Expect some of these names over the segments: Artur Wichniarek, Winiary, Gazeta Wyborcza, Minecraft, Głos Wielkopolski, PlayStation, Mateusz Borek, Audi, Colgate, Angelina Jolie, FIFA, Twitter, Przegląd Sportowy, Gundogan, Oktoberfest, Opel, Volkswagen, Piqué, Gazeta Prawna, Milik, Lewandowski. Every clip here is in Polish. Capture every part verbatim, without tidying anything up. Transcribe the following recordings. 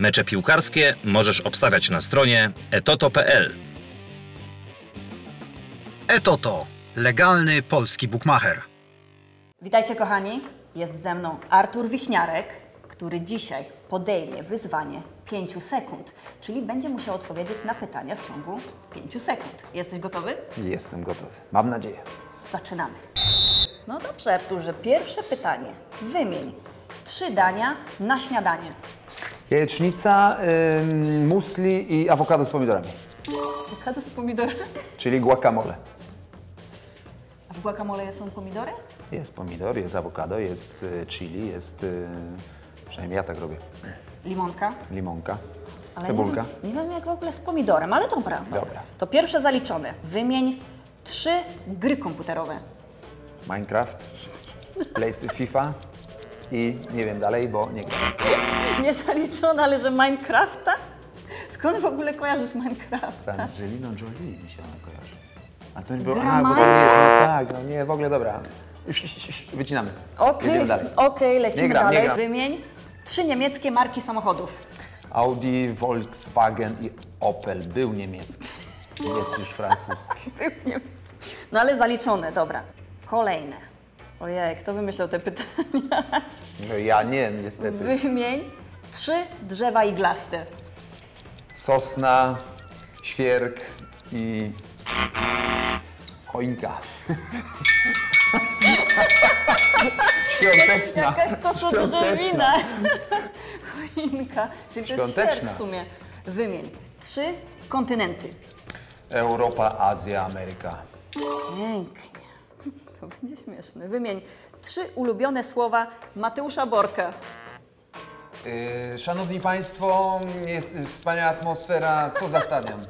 Mecze piłkarskie możesz obstawiać na stronie etoto kropka p l. Etoto. Legalny polski bukmacher. Witajcie kochani, jest ze mną Artur Wichniarek, który dzisiaj podejmie wyzwanie pięć sekund, czyli będzie musiał odpowiedzieć na pytania w ciągu pięć sekund. Jesteś gotowy? Jestem gotowy, mam nadzieję. Zaczynamy. No dobrze Arturze, pierwsze pytanie. Wymień trzy dania na śniadanie. Jajecznica, yy, musli i awokado z pomidorami. Awokado z pomidorami? Czyli guacamole. A w guacamole są pomidory? Jest pomidor, jest awokado, jest chili, jest... Yy, przynajmniej ja tak robię. Limonka? Limonka. Ale cebulka. Nie wiem, nie wiem jak w ogóle z pomidorem, ale to prawda. Dobra. To pierwsze zaliczone. Wymień trzy gry komputerowe. Minecraft, PlayStation, FIFA i nie wiem dalej, bo nie gram. Niezaliczone, ale że Minecrafta? Skąd w ogóle kojarzysz Minecrafta? Z Angeliną Jolie mi się ona kojarzy. A to nie było... A, bo to nie jest, no tak, no nie, w ogóle dobra. Wycinamy. Okej, okay, okay, lecimy gram, dalej. Wymień trzy niemieckie marki samochodów. Audi, Volkswagen i Opel. Był niemiecki. Jest już francuski. Był niemiecki. No ale zaliczone, dobra. Kolejne. Ojej, kto wymyślał te pytania? No ja nie, niestety. Wymień trzy drzewa iglaste. Sosna, świerk i... choinka. Świąteczna. Jaka to są drzewina. Choinka, czyli to jest świerk w sumie. Wymień trzy kontynenty. Europa, Azja, Ameryka. Pięknie. To będzie śmieszne. Wymień trzy ulubione słowa Mateusza Borka. Yy, szanowni Państwo, jest wspaniała atmosfera. Co za stadion?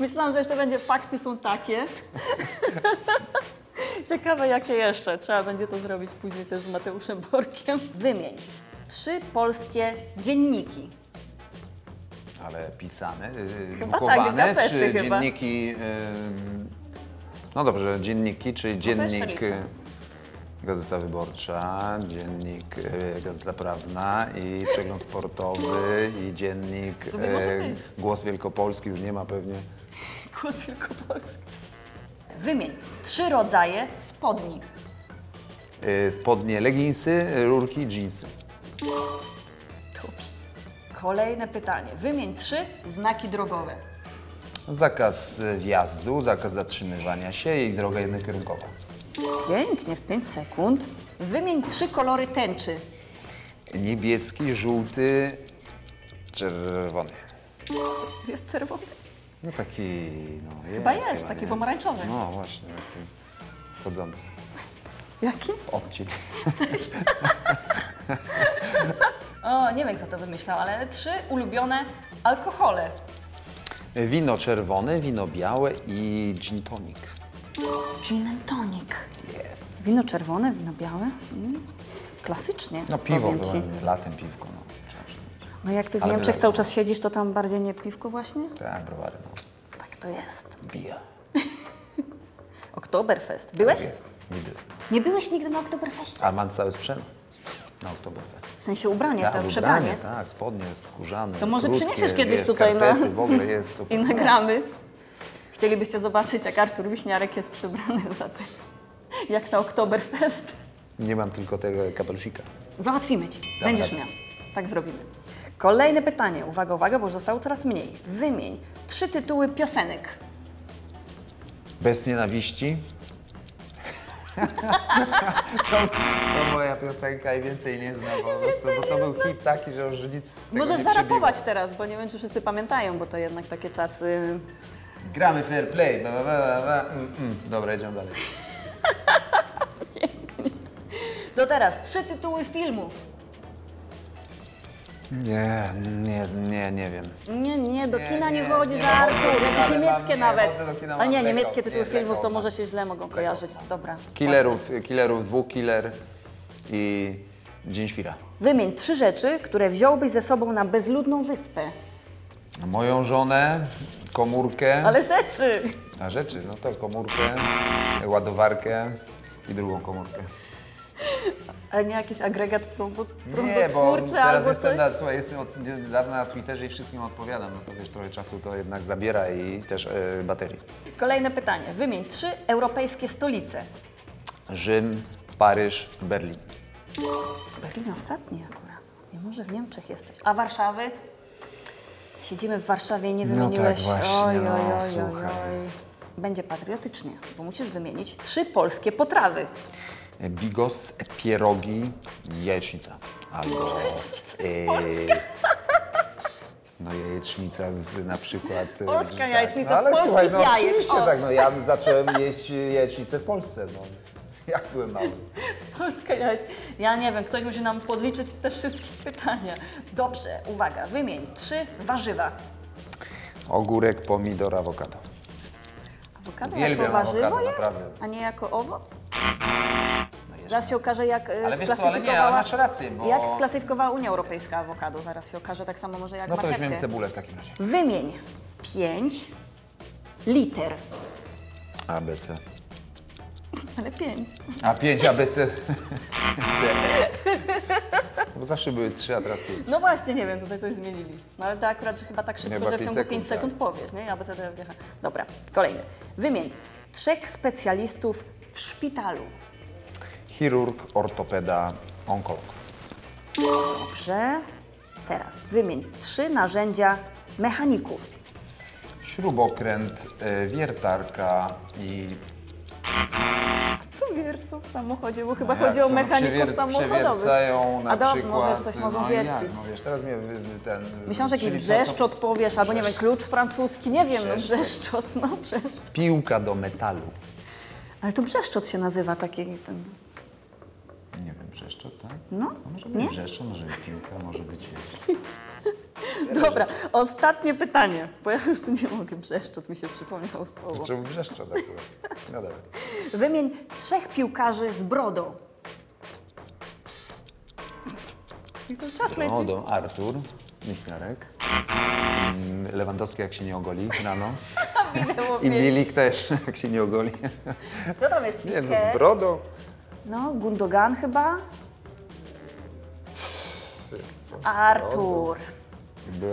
Myślałam, że jeszcze będzie fakty są takie. Ciekawe jakie jeszcze. Trzeba będzie to zrobić później też z Mateuszem Borkiem. Wymień trzy polskie dzienniki. Ale pisane, yy, drukowane, tak, gazety, czy chyba. Dzienniki... Yy, no dobrze, dzienniki, czyli dziennik... Gazeta Wyborcza, dziennik e, Gazeta Prawna i Przegląd Sportowy i dziennik e, Głos Wielkopolski, już nie ma pewnie. Głos Wielkopolski. Wymień trzy rodzaje spodni. E, spodnie leginsy, rurki, dżinsy. Dobrze. Kolejne pytanie. Wymień trzy znaki drogowe. Zakaz wjazdu, zakaz zatrzymywania się i droga jednokierunkowa. Pięknie, w pięć sekund. Wymień trzy kolory tęczy. Niebieski, żółty, czerwony. Jest czerwony? No taki... No, jest, chyba jest, chyba taki nie. Pomarańczowy. No właśnie, taki wchodzący. Jaki? Odcień. O, nie wiem kto to wymyślał, ale trzy ulubione alkohole. Wino czerwone, wino białe i gin tonic. Gin and tonic. Yes. Wino czerwone, wino białe. Mm. Klasycznie. No piwo, było latem piwko. No, trzeba przyznać. No jak ty w Niemczech cały czas siedzisz, to tam bardziej nie piwko właśnie? Tak, browary. No. Tak to jest. Bija. Oktoberfest. Byłeś? Tak jest. Nie byłem. Nie byłeś nigdy na Oktoberfestie? A mam cały sprzęt na Oktoberfest. W sensie ubranie, ja, to ubranie, przebranie. Tak, spodnie skórzane. To może krótkie, przyniesiesz kiedyś wiesz, tutaj na... w ogóle jest super. I nagramy. Chcielibyście zobaczyć, jak Artur Wichniarek jest przebrany za te, jak na Oktoberfest. Nie mam tylko tego kapelusika. Załatwimy ci. Dobra. Będziesz miał. Tak zrobimy. Kolejne pytanie. Uwaga, uwaga, bo już zostało coraz mniej. Wymień trzy tytuły piosenek. Bez nienawiści. to, to moja piosenka i więcej nie znam, bo, więcej bo to nie był znam. Hit taki, że już nic z tego możesz nie zarapować teraz, bo nie wiem, czy wszyscy pamiętają, bo to jednak takie czasy... Gramy fair play, ba, ba, ba, ba. Mm, mm. Dobra, idziemy dalej. Pięknie. To teraz trzy tytuły filmów. Nie, nie, nie, nie wiem. Nie, nie, do kina nie chodzi za Artur, jakieś niemieckie nawet. A nie, niemieckie tytuły filmów to może się źle mogą kojarzyć, dobra. Killerów, killerów, dwóch killer i Dzień Świra. Wymień trzy rzeczy, które wziąłbyś ze sobą na bezludną wyspę. Moją żonę, komórkę... Ale rzeczy! A rzeczy, no to komórkę, ładowarkę i drugą komórkę. Ale nie jakiś agregat próbotwórczy albo coś? Nie, bo jestem od dawna na Twitterze i wszystkim odpowiadam, no to wiesz, trochę czasu to jednak zabiera i też e, baterii. Kolejne pytanie. Wymień trzy europejskie stolice. Rzym, Paryż, Berlin. Berlin ostatni akurat. Nie może w Niemczech jesteś. A Warszawy? Siedzimy w Warszawie, nie wymieniłeś. No tak właśnie, oj, oj, oj, oj. Będzie patriotycznie, bo musisz wymienić trzy polskie potrawy. Bigos, pierogi, jajecznica. Albo e, no jajecznica z na przykład... Polska tak, jajecznica no, ale z polskich słuchaj, no, jajek. Oczywiście tak, no ja zacząłem jeść jajecznicę w Polsce, no. Jak byłem mały. Polska jajecznica. Ja nie wiem, ktoś musi nam podliczyć te wszystkie pytania. Dobrze, uwaga, wymień trzy warzywa. Ogórek, pomidor, awokado. Awokado Wielbiam jako warzywo awokado, jest, naprawdę. A nie jako owoc? Zaraz się okaże, jak ale wiesz co, ale nie, ale masz rację, bo... Jak sklasyfikowała Unia Europejska awokado, zaraz się okaże tak samo może jak marchewkę. No to weźmiemy cebulę w takim razie. Wymień pięć liter. A B C. Ale pięć. A pięć A B C. Bo zawsze były trzy, a teraz pięć. No właśnie, nie wiem, tutaj coś zmienili. No ale to akurat że chyba tak szybko, chyba że w ciągu pięć sekund tak. powiesz, nie? A B C D F G H. Dobra, kolejny. Wymień trzech specjalistów w szpitalu. Chirurg, ortopeda, onkolog. Dobrze. Teraz wymień trzy narzędzia mechaników. Śrubokręt, wiertarka i... Co wiercą w samochodzie? Bo chyba no chodzi o mechaników samochodowych. Na a do, przykład... może coś mogą no wiercić. Jak, no wiesz, teraz mnie ten... Myślałem, że jakiś brzeszczot to... powiesz, brzesz... albo nie wiem, klucz francuski, nie wiem, brzeszczot. No brzeszczot, no brzeszczot. Piłka do metalu. Ale to brzeszczot się nazywa taki ten... Nie wiem, brzeszczot, tak? No, no może być brzeszczot, może być piłka, może być... Dobra, ostatnie pytanie, bo ja już tu nie mogę, brzeszczot mi się przypomniał słowo. Czemu brzeszczot akurat? No dobra. Wymień trzech piłkarzy z brodą. Czas leci. Brodą, Artur Wichniarek. Lewandowski jak się nie ogoli rano. I Milik też, jak się nie ogoli. No tam jest Piqué. Nie, no z brodą. No, Gundogan chyba. Artur.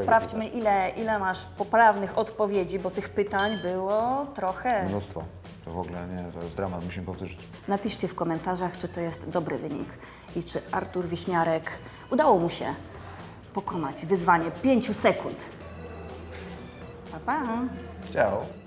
Sprawdźmy, ile, ile masz poprawnych odpowiedzi, bo tych pytań było trochę. Mnóstwo. To w ogóle nie, to jest dramat, musimy powtórzyć. Napiszcie w komentarzach, czy to jest dobry wynik i czy Artur Wichniarek udało mu się pokonać wyzwanie pięciu sekund. Pa, pa. Ciao.